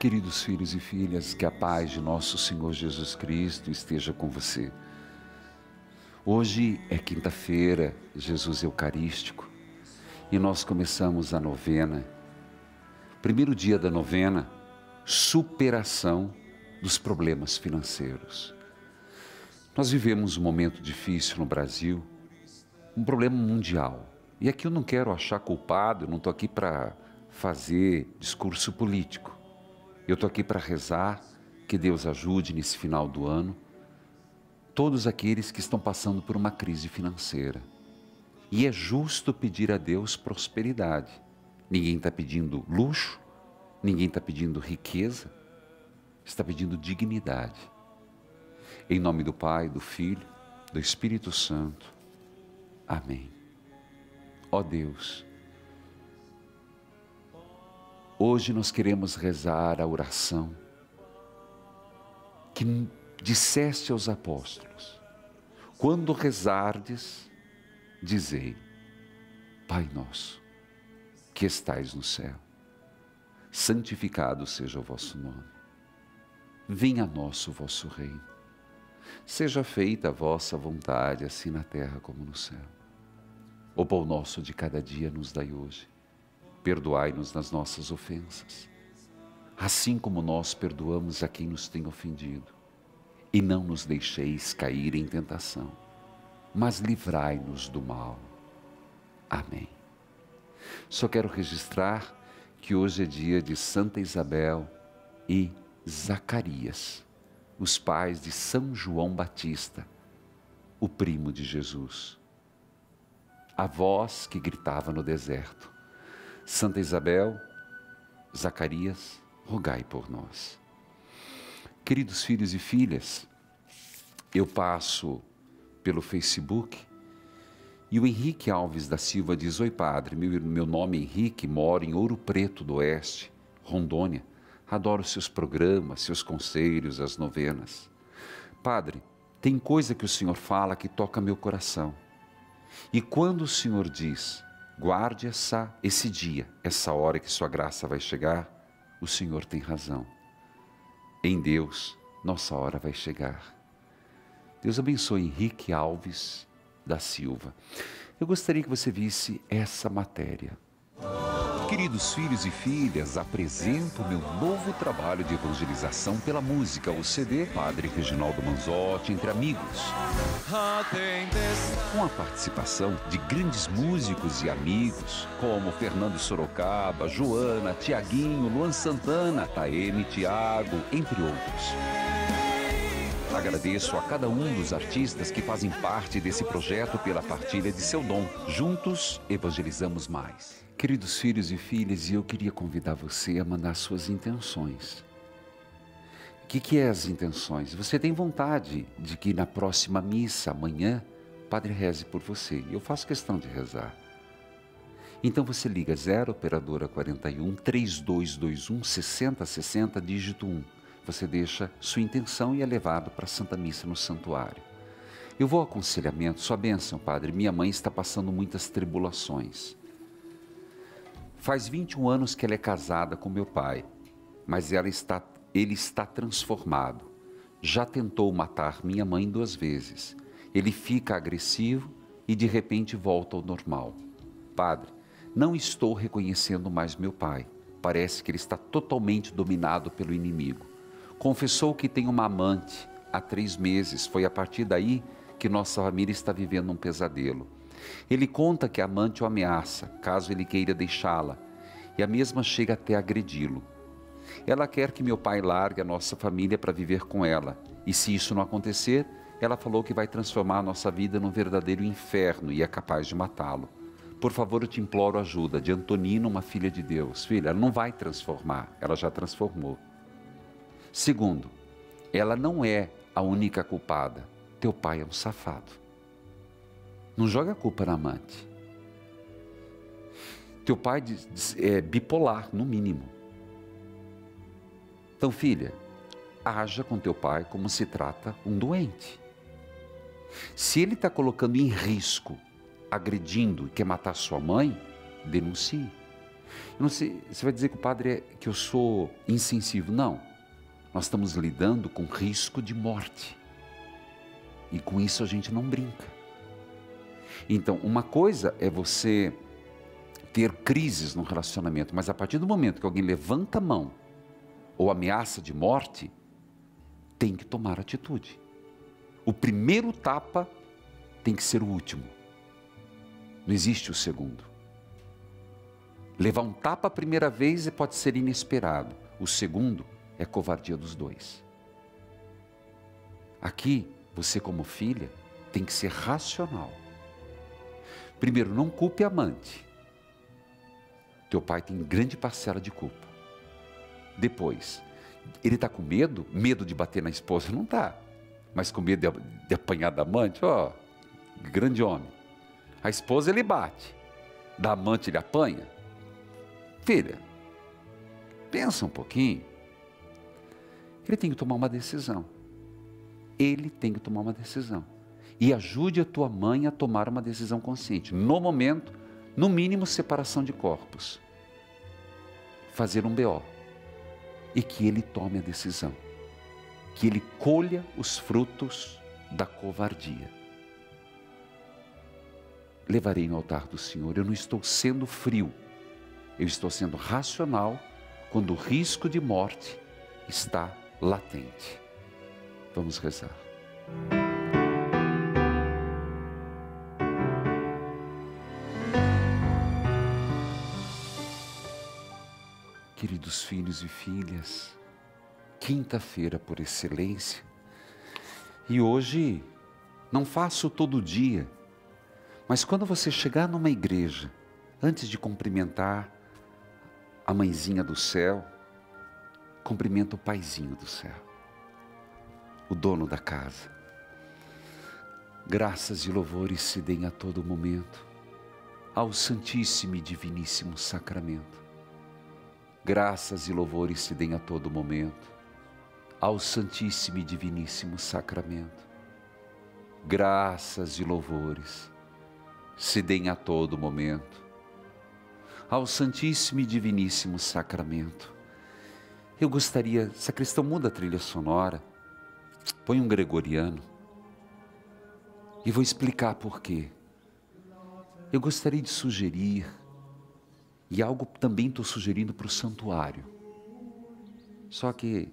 Queridos filhos e filhas, que a paz de nosso Senhor Jesus Cristo esteja com você. Hoje é quinta-feira, Jesus Eucarístico, e nós começamos a novena. Primeiro dia da novena, superação dos problemas financeiros. Nós vivemos um momento difícil no Brasil, um problema mundial. E aqui eu não quero achar culpado, eu não estou aqui para fazer discurso político. Eu estou aqui para rezar, que Deus ajude nesse final do ano, todos aqueles que estão passando por uma crise financeira. E é justo pedir a Deus prosperidade. Ninguém está pedindo luxo, ninguém está pedindo riqueza, está pedindo dignidade. Em nome do Pai, do Filho, do Espírito Santo. Amém. Ó Deus, hoje nós queremos rezar a oração que disseste aos apóstolos: quando rezardes, dizei, Pai nosso, que estais no céu, santificado seja o vosso nome, venha a nós o vosso reino, seja feita a vossa vontade, assim na terra como no céu. O pão nosso de cada dia nos dai hoje. Perdoai-nos nas nossas ofensas, assim como nós perdoamos a quem nos tem ofendido. E não nos deixeis cair em tentação, mas livrai-nos do mal. Amém. Só quero registrar que hoje é dia de Santa Isabel e Zacarias, os pais de São João Batista, o primo de Jesus. A voz que gritava no deserto: Santa Isabel, Zacarias, rogai por nós. Queridos filhos e filhas, eu passo pelo Facebook e o Henrique Alves da Silva diz: Oi padre, meu nome é Henrique, moro em Ouro Preto do Oeste, Rondônia. Adoro seus programas, seus conselhos, as novenas. Padre, tem coisa que o senhor fala que toca meu coração. E quando o senhor diz: guarde esse dia, essa hora que sua graça vai chegar, o Senhor tem razão. Em Deus, nossa hora vai chegar. Deus abençoe Henrique Alves da Silva. Eu gostaria que você visse essa matéria. Queridos filhos e filhas, apresento meu novo trabalho de evangelização pela música, o CD Padre Reginaldo Manzotti Entre Amigos. Com a participação de grandes músicos e amigos, como Fernando Sorocaba, Joana, Tiaguinho, Luan Santana, Taene, Tiago, entre outros. Agradeço a cada um dos artistas que fazem parte desse projeto pela partilha de seu dom. Juntos, evangelizamos mais. Queridos filhos e filhas, eu queria convidar você a mandar suas intenções. O que é as intenções? Você tem vontade de que na próxima missa, amanhã, padre reze por você. Eu faço questão de rezar. Então você liga 0 operadora 41 3221 6060 dígito 1. Você deixa sua intenção e é levado para a Santa Missa no santuário. Eu vou ao aconselhamento. Sua bênção, padre. Minha mãe está passando muitas tribulações. Faz 21 anos que ela é casada com meu pai, mas ele está transformado. Já tentou matar minha mãe 2 vezes. Ele fica agressivo e de repente volta ao normal. Padre, não estou reconhecendo mais meu pai. Parece que ele está totalmente dominado pelo inimigo. Confessou que tem uma amante há 3 meses. Foi a partir daí que nossa família está vivendo um pesadelo. Ele conta que a amante o ameaça, caso ele queira deixá-la, e a mesma chega até agredi-lo. Ela quer que meu pai largue a nossa família para viver com ela, e se isso não acontecer, ela falou que vai transformar a nossa vida num verdadeiro inferno e é capaz de matá-lo. Por favor, eu te imploro ajuda, de Antonina, uma filha de Deus. Filha, ela não vai transformar, ela já transformou. Segundo, ela não é a única culpada, teu pai é um safado. Não joga a culpa na amante. Teu pai é bipolar, no mínimo. Então, filha, haja com teu pai como se trata um doente. Se ele está colocando em risco, agredindo e quer matar sua mãe, denuncie. Eu não sei, você vai dizer que o padre é, que eu sou insensível. Não. Nós estamos lidando com risco de morte. E com isso a gente não brinca. Então, uma coisa é você ter crises no relacionamento, mas a partir do momento que alguém levanta a mão ou ameaça de morte, tem que tomar atitude. O primeiro tapa tem que ser o último. Não existe o segundo. Levar um tapa a primeira vez pode ser inesperado. O segundo é covardia dos dois. Aqui, você como filha tem que ser racional. Primeiro, não culpe a amante. Teu pai tem grande parcela de culpa. Depois, ele está com medo? Medo de bater na esposa? Não está. Mas com medo de apanhar da amante? Ó, grande homem. A esposa ele bate. Da amante ele apanha? Filha, pensa um pouquinho. Ele tem que tomar uma decisão. Ele tem que tomar uma decisão. E ajude a tua mãe a tomar uma decisão consciente. No momento, no mínimo, separação de corpos. Fazer um BO. E que ele tome a decisão. Que ele colha os frutos da covardia. Levarei no altar do Senhor. Eu não estou sendo frio. Eu estou sendo racional quando o risco de morte está latente. Vamos rezar. Queridos filhos e filhas, quinta-feira por excelência, e hoje não faço todo dia, mas quando você chegar numa igreja, antes de cumprimentar a mãezinha do céu, cumprimenta o paizinho do céu, o dono da casa. Graças e louvores se deem a todo momento ao Santíssimo e Diviníssimo Sacramento. Graças e louvores se deem a todo momento ao Santíssimo e Diviníssimo Sacramento. Graças e louvores se deem a todo momento ao Santíssimo e Diviníssimo Sacramento. Eu gostaria, sacristão, muda a trilha sonora, põe um gregoriano e vou explicar por quê. Eu gostaria de sugerir, e algo também estou sugerindo para o santuário. Só que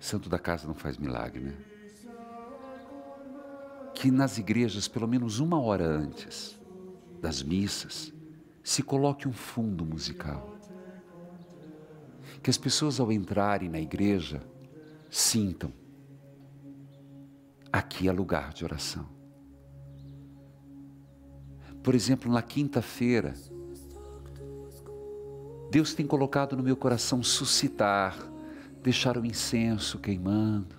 santo da casa não faz milagre, né? Que nas igrejas, pelo menos uma hora antes das missas, se coloque um fundo musical. Que as pessoas ao entrarem na igreja sintam: aqui é lugar de oração. Por exemplo, na quinta-feira, Deus tem colocado no meu coração suscitar, deixar o incenso queimando,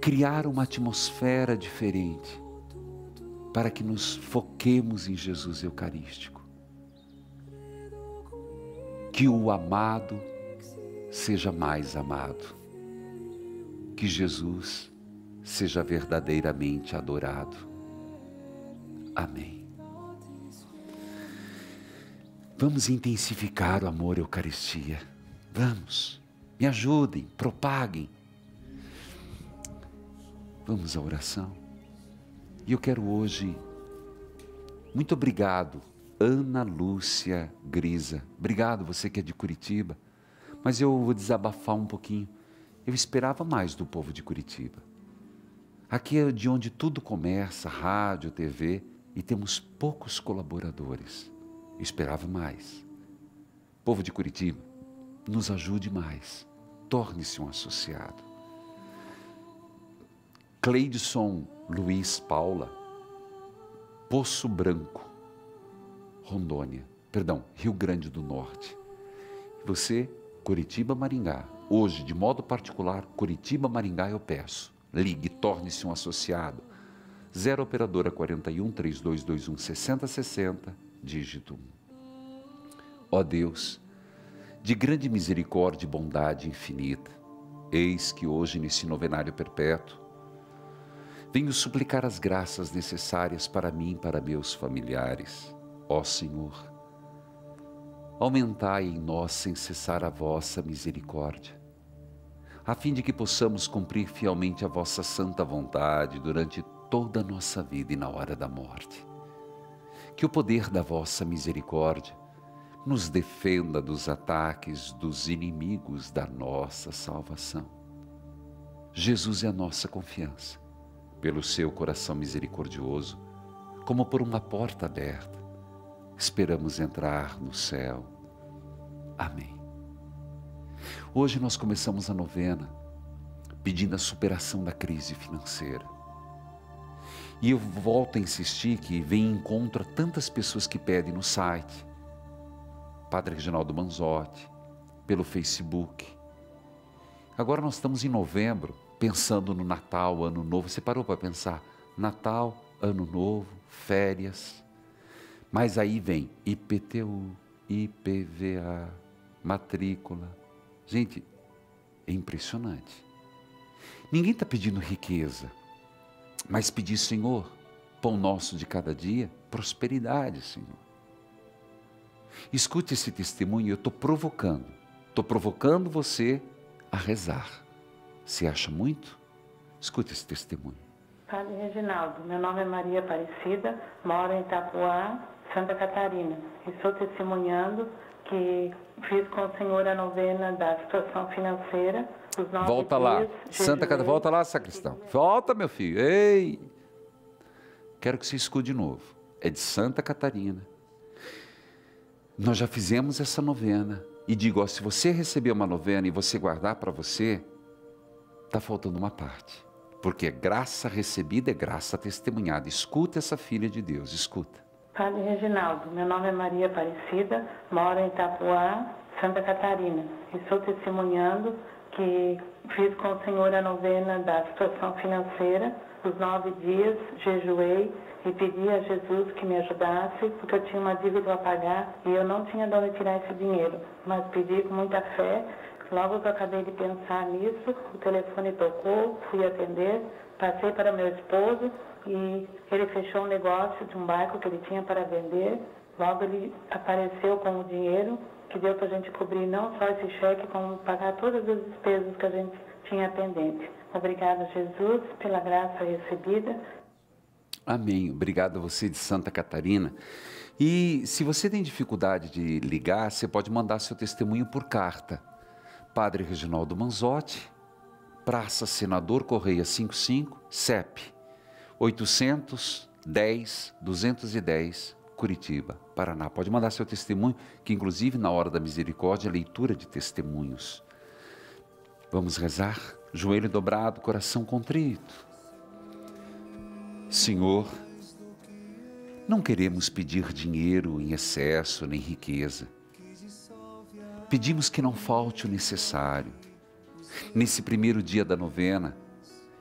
criar uma atmosfera diferente, para que nos foquemos em Jesus Eucarístico. Que o amado seja mais amado, que Jesus seja verdadeiramente adorado. Amém. Vamos intensificar o amor à Eucaristia. Vamos. Me ajudem, propaguem. Vamos à oração. E eu quero hoje... Muito obrigado, Ana Lúcia Grisa. Obrigado, você que é de Curitiba. Mas eu vou desabafar um pouquinho. Eu esperava mais do povo de Curitiba. Aqui é de onde tudo começa, rádio, TV... E temos poucos colaboradores. Eu esperava mais. Povo de Curitiba, nos ajude mais. Torne-se um associado. Cleidson Luiz Paula, Poço Branco, Rondônia, perdão, Rio Grande do Norte. Você, Curitiba, Maringá. Hoje, de modo particular, Curitiba, Maringá, eu peço. Ligue, torne-se um associado. 0 operadora 41 3221 6060, dígito 1. Ó Deus, de grande misericórdia e bondade infinita, eis que hoje nesse novenário perpétuo venho suplicar as graças necessárias para mim e para meus familiares. Ó Senhor, aumentai em nós sem cessar a vossa misericórdia, a fim de que possamos cumprir fielmente a vossa santa vontade durante toda a nossa vida e na hora da morte. Que o poder da vossa misericórdia nos defenda dos ataques dos inimigos da nossa salvação. Jesus é a nossa confiança. Pelo seu coração misericordioso, como por uma porta aberta, esperamos entrar no céu. Amém. Hoje nós começamos a novena pedindo a superação da crise financeira. E eu volto a insistir que vem em encontro a tantas pessoas que pedem no site, Padre Reginaldo Manzotti, pelo Facebook. Agora nós estamos em novembro, pensando no Natal, Ano Novo. Você parou para pensar? Natal, Ano Novo, férias. Mas aí vem IPTU, IPVA, matrícula. Gente, é impressionante. Ninguém está pedindo riqueza, mas pedir, Senhor, pão nosso de cada dia, prosperidade, Senhor. Escute esse testemunho, eu estou provocando você a rezar. Você acha muito? Escute esse testemunho. Padre Reginaldo, meu nome é Maria Aparecida, moro em Itapuá, Santa Catarina. Estou testemunhando que fiz com o Senhor a novena da situação financeira. Os 9 volta dias, lá, Santa Catarina, volta lá, sacristão. Volta, meu filho. Ei! Quero que você escute de novo. É de Santa Catarina. Nós já fizemos essa novena. E digo, ó, se você receber uma novena e você guardar para você, está faltando uma parte, porque graça recebida é graça testemunhada. Escuta essa filha de Deus, escuta. Padre Reginaldo, meu nome é Maria Aparecida, moro em Itapuá, Santa Catarina. Estou testemunhando que fiz com o Senhor a novena da situação financeira. Os 9 dias, jejuei e pedi a Jesus que me ajudasse, porque eu tinha uma dívida a pagar e eu não tinha de onde tirar esse dinheiro, mas pedi com muita fé. Logo que eu acabei de pensar nisso, o telefone tocou, fui atender, passei para meu esposo e ele fechou um negócio de um barco que ele tinha para vender. Logo ele apareceu com o dinheiro que deu para a gente cobrir não só esse cheque, como pagar todas as despesas que a gente tinha pendente. Obrigado, Jesus, pela graça recebida. Amém. Obrigado a você de Santa Catarina. E se você tem dificuldade de ligar, você pode mandar seu testemunho por carta. Padre Reginaldo Manzotti, Praça Senador Correia 55, CEP 810-210, Curitiba, Paraná. Pode mandar seu testemunho, que inclusive na hora da misericórdia, leitura de testemunhos. Vamos rezar? Joelho dobrado, coração contrito. Senhor, não queremos pedir dinheiro em excesso, nem riqueza. Pedimos que não falte o necessário. Nesse primeiro dia da novena,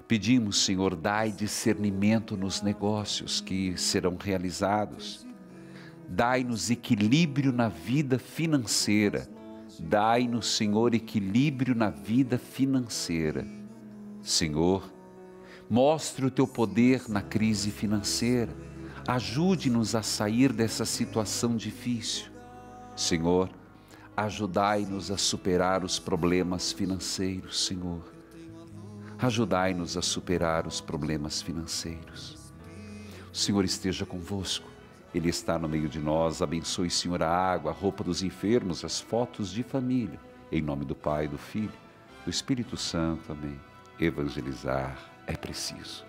pedimos, Senhor, dai discernimento nos negócios que serão realizados. Dai-nos equilíbrio na vida financeira. Dai-nos, Senhor, equilíbrio na vida financeira. Senhor, mostre o teu poder na crise financeira. Ajude-nos a sair dessa situação difícil. Senhor, ajudai-nos a superar os problemas financeiros, Senhor. Ajudai-nos a superar os problemas financeiros. O Senhor esteja convosco. Ele está no meio de nós. Abençoe, Senhor, a água, a roupa dos enfermos, as fotos de família. Em nome do Pai, do Filho, do Espírito Santo. Amém. Evangelizar é preciso.